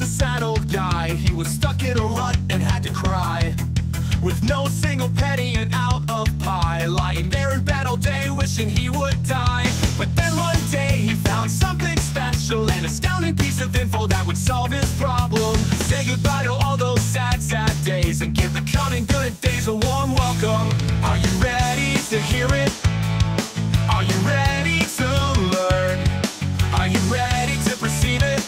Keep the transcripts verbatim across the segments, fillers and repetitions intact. was a sad old guy. He was stuck in a rut and had to cry, with no single penny and out of pie, lying there in bed all day wishing he would die. But then one day he found something special, an astounding piece of info that would solve his problem. Say goodbye to all those sad, sad days, and give the coming good days a warm welcome. Are you ready to hear it? Are you ready to learn? Are you ready to perceive it?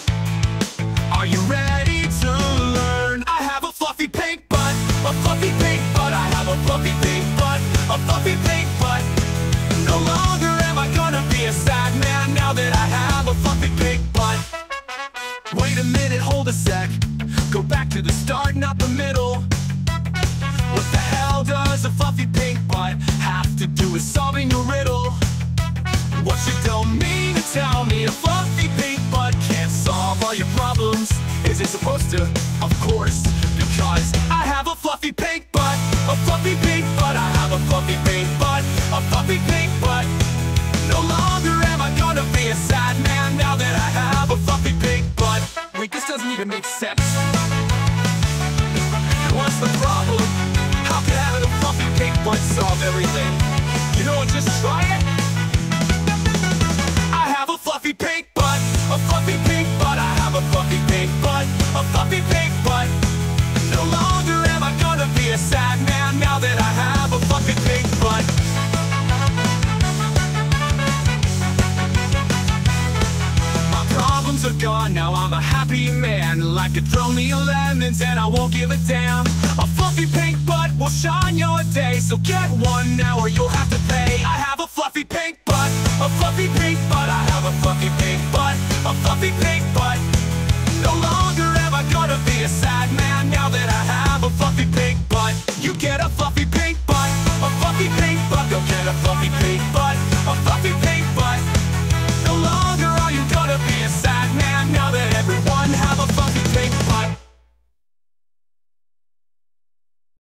Are you ready to learn? I have a fluffy pink butt, a fluffy pink butt. I have a fluffy pink butt, a fluffy pink butt. No longer am I gonna be a sad man now that I have a fluffy pink butt. Wait a minute, hold a sec. Go back to the start, not the middle. What the hell does a fluffy pink butt have to do with solving your riddle? What you don't mean to tell me a fluffy pink butt can't solve all your problems? Is it supposed to? Of course, because I have a fluffy pink butt, a fluffy pink butt. I have a fluffy pink butt, a fluffy pink butt. No longer am I gonna be a sad man now that I have a fluffy pink butt. Wait, this doesn't even make sense. What's the problem? How could having a fluffy pink butt solve everything? You know what, just try it. A fluffy pink butt, a fluffy pink butt. I have a fluffy pink butt, a fluffy pink butt. No longer am I gonna be a sad man now that I have a fluffy pink butt. My problems are gone, now I'm a happy man. Life could throw me lemons and I won't give a damn. A fluffy pink butt will shine your day, so get one now or you'll have to pay. I have a fluffy pink butt, a fluffy pink butt. I have a fluffy pink butt, a fluffy pink butt.